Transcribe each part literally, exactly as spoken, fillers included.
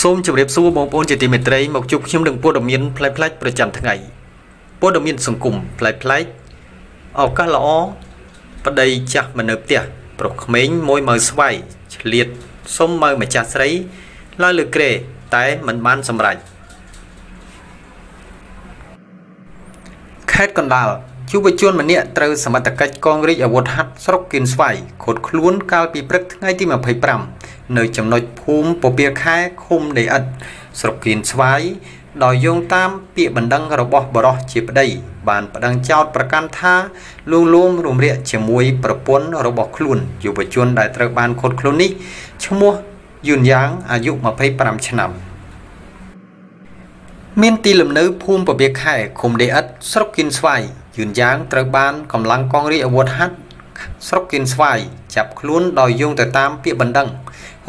ส้มจุดเด็บสู้มองปนจิตเมตรัยหมกจุกชิมดึงโพดอมยินพลายพลายประจำทั้งไงโพดอมยินส่งกลุ่มพลายพลายเอากะล้อประเดี๋ยวจะมันเอบเตี้ยปลอกเม้งมวยมือสบายเลียดส้มมือมาจัดใส่ลายเลือกเกรแต่มันมันสำไรแค่กันดาวชูไปชวนมันเนี่ยเติร์สมัติกัดกองริอวดฮัตสกกินสไฟขดคลุ้นกาลปีพฤกษ์ไงที่มาเผยปรำเนยจำนวนภูมิปเปียแค่คุมในอัดสกกินสไฟดอยยงตามเปียบันดังระบบบรอจีบได้บานประดังเจ้าประกันท่าลุงลุงรวมเรียเฉมวยประปนระบบคลุ้นอยู่ไปชวนได้เติร์บานขดคลุ้นนี้ชั่วโมงยืนยั้งอายุมาเผยปรำฉนำเมียนตีลำเนื้อพุ่มปะเบียไข่คมเดอัดสรกินสไฟยืนยั้งเติร์บานกำลังกองรีอวดฮัตสรกินสไฟจับคลุ้นดอยยงแต่ตามเปียบันดัง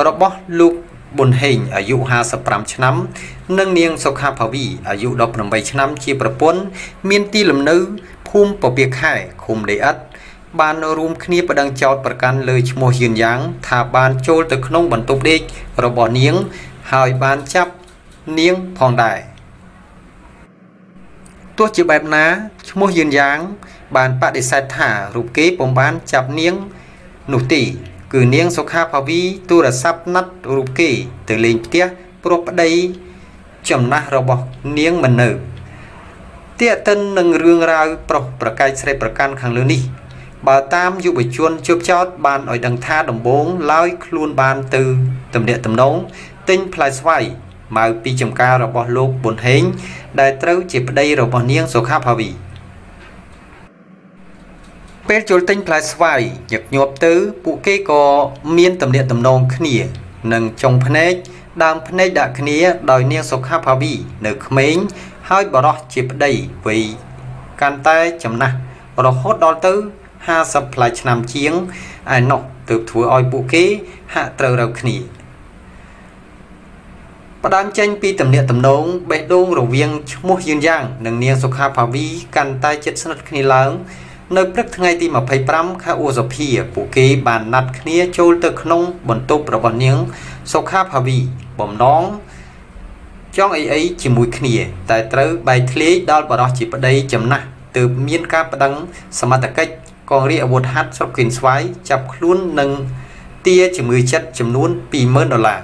ระบบลูกบนเฮงอายุห้าสิบสามชนะนั่งเนียงสกาพาวีอายุดอกหนึ่งใบชนะชีประปนเมียนตีลำเนื้อพุ่มปะเบียไข่คมเดอัดบานรูมคณีประดังจอดประกันเลยโมยืนยั้งถ้าบานโจลตะขนมบรรทุกเด็กระบบเนียงหายบานจับเนียงพองได้ตัวจีแบบน้าชั่วโมงยืนยั้งบานปะดิสัยถ่ารูปเก๋ปมบานจับเนียงหนุตีคือเนียงสกาพาวีตัวระซับนัดรูปเก๋แต่เลี้ยงเตี้ยปรบได้จำนะระบบเนียงมันเนอเตี้ยต้นหนึ่งเรื่องราวปรบประกายใส่ประกันขังเรื่องนี้บ่าวตามอยู่ไปชวนจบจอดบานอ่อยดังท่าดมบงลอยคลุนบานตือตำเนียตำน้องติ้งพลายสไวมาปีจำการระบบโลกบนเฮงได้เติร์จีบได้ระบบเนียงสกาพาวีเป็ดโจลติงพลายสไวหยักหยบตื้อปุเกโกเมียนตำเนียตำนองขณีหนึ่งจงพเนจดามพเนจดาขณีดอยเนียงสกาพาวีหนึ่งเม้งให้บรอจีบได้ไว้การใต้จำนะเราโคตรดอตื้อห้าสับพลายนำเชียงไอ้นกตืบถัวอ้อยปุเกหะเติร์เราขณีประดามเจนปีตำเนียตำนงเบดงระเวียงชั่วโมงยืนยั้งหนึ่งเนียงสกาพาวีกันใต้เจ็ดสนัดขณีหลังในพฤกษ์ไงตีมาไพปรำข้าอวสพีปุเกบานนัดขณีโจลตะขนมบนตุบระบเนียงสกาพาวีบ่มน้องจ้องไอไอจิมุยขณีแต่เติร์ใบทะเลดอลบรอจิปได้จำนะตืบเมียนกาประดังสมัติกัจกองเรียบทฮัตสกินสไวจับคลุ้นหนึ่งเตี้ยจิมุยเจ็ดจำนวนปีเมินดอลลาร์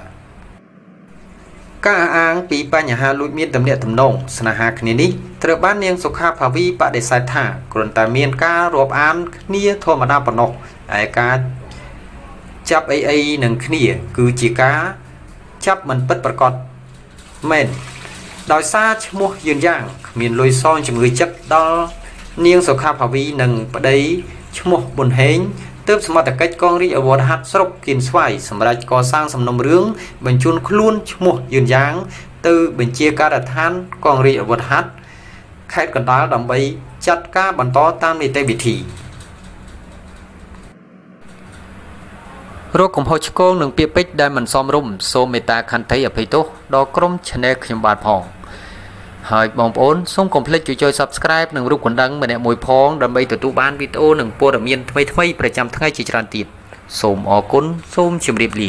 ก้าอ้างปีปัญญาฮาลุยเมียนตำเนียตำนงสนาหาคณีนี้เตรบ้านเนียงสุขาภาวีปะเดสายท่ากรนตาเมียนการวบอันเนียโทมาดาปนกไอการจับไอไอหนึ่งคณีคือจีกาจับมันปัดประกอบเมนดอยซาชมัวยืนย่างเมียนลอยซ้อนจมือจับดอเนียงสุขาภาวีหนึ่งปะเดชมัวบนเฮงเติบสมัติกัดกองรีอวดฮัตสรกินสไฟสำหรับก่อสร้างสำนมเรื่องบรรจุคลุ้นชั่วโมงยืนยั้งตือบัญชีการดัดทันกองรีอวดฮัตใครกันตาดำใบจัดการบรรทอตามในเตบิธีโรคของพอชโกงหนึ่งเปียเป็ดได้มันซ้อมรุ่มโซเมตาคันเทยอภัยโตดอกกลมชนะขยมบาดพองหากมองโอนส่งคอมเพล็กซ์จุยจอย subscribe หนึ่งรูปคนดังมาเนี่ยมวยพองดำไปตัวตู้บ้านวิดีโอหนึ่งโปรดมีนทวีทวีประจำทั้งไอจีจรันติดสมอกุลสมชิมรีบลี